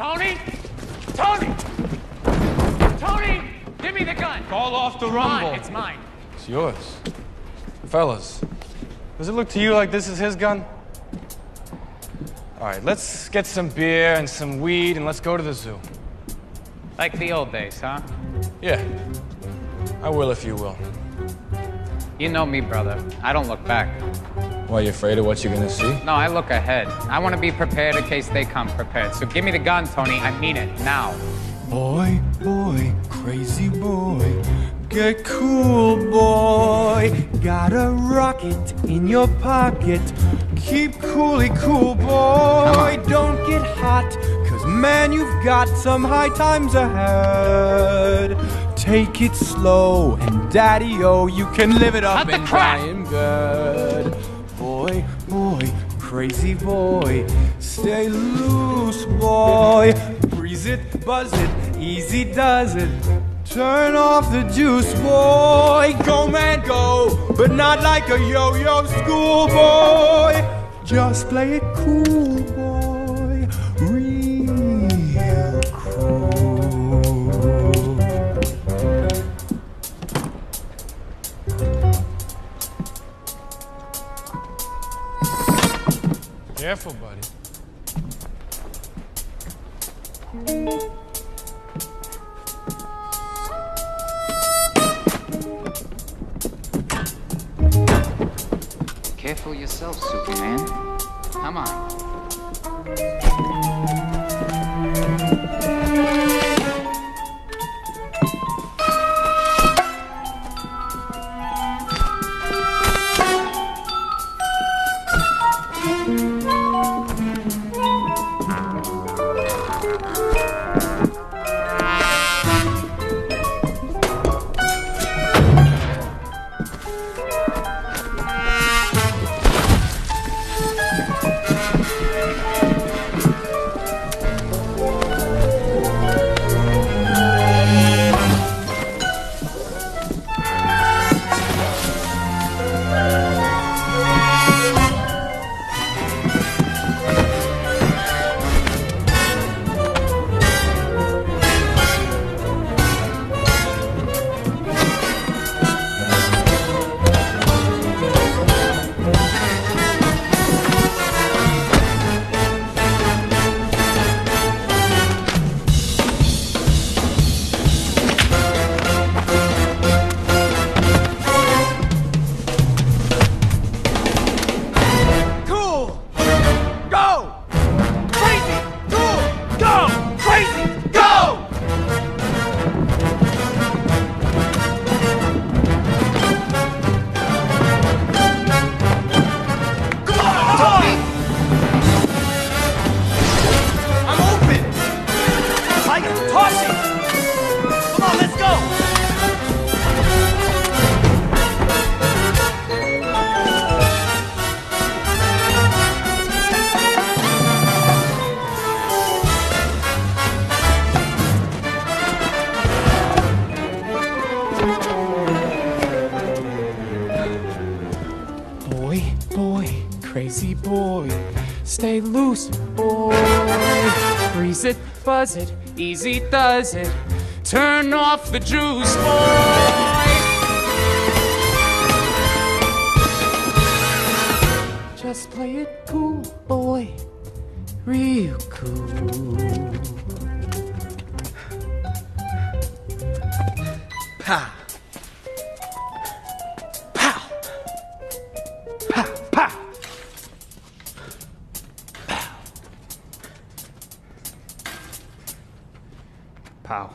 Tony? Tony! Tony! Give me the gun! Call off the rumble. It's mine. It's yours. Fellas, does it look to you like this is his gun? All right, let's get some beer and some weed and let's go to the zoo. Like the old days, huh? Yeah. I will if you will. You know me, brother. I don't look back. Well, you afraid of what you're gonna see? No, I look ahead. I want to be prepared in case they come prepared. So give me the gun, Tony. I mean it, now. Boy, boy, crazy boy, get cool, boy. Got a rocket in your pocket. Keep coolly cool, boy. Don't get hot, 'cause man, you've got some high times ahead. Take it slow, and daddy-o, you can live it up and try him good. Boy, boy, crazy boy, stay loose, boy. Breeze it, buzz it, easy does it. Turn off the juice, boy. Go, man, go, but not like a yo-yo schoolboy. Just play it cool, boy, real cool. Careful, buddy. Careful yourself, Superman. Come on. Crazy boy, stay loose, boy. Freeze it, buzz it, easy does it. Turn off the juice, boy. Just play it cool, boy, real cool. Ha! Wow.